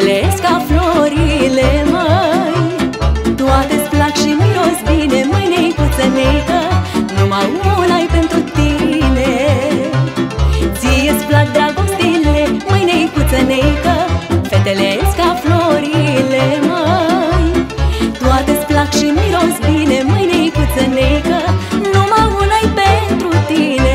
Fetele-s ca florile, măi, toate-ți plac și miros bine. Mâine-i puțănică, numai una-i pentru tine. Ție-ți plac dragostile, mâine-i puțănică, Fetele-s ca florile, măi, toate-ți plac și miros bine. Mâine-i puțănică, numai una-i pentru tine.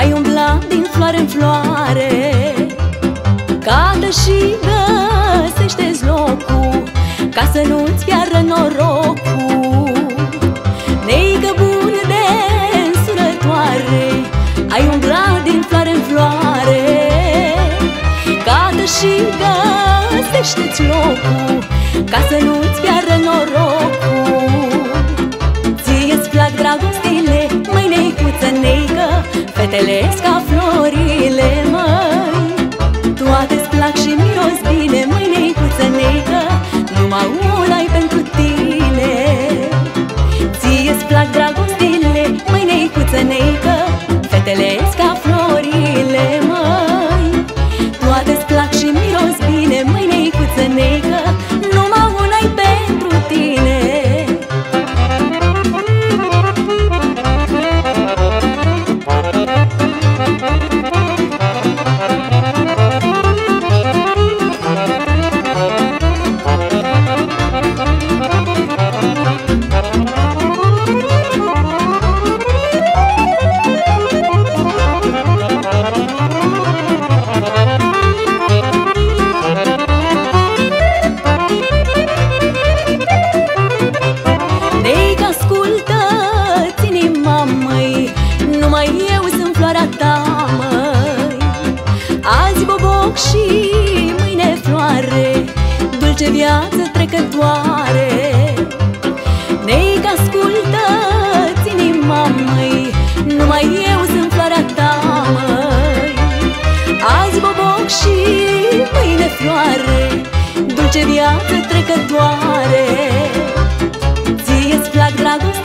Ai umblat din floare în floare, cadă și găsește-ți locul, ca să nu-ți piară norocul. Neică bună de însurătoare, ai umblat din floare în floare, cadă și găsește-ți locul, ca să nu-ți piară norocul. Ție-ți plac dragostile, mâine-i cuțăneică, Fetele-s ca florile, măi, toate-ți plac și miros bine. Mâine-i cuțăneică, numai una-i pentru tine. Ție-ți plac dragostile, mâine-i cuțăneică, Fetele-s ca florile, măi, toate-ți plac și miros bine. Mâine-i cuțăneică, numai una-i pentru tine. Și mâine floare, dulce viață trecătoare. Neică, ascultă-ți inima, măi, numai eu sunt floarea ta, măi. Azi boboc și mâine floare, dulce viață trecătoare. Ție-ți plac dragostea,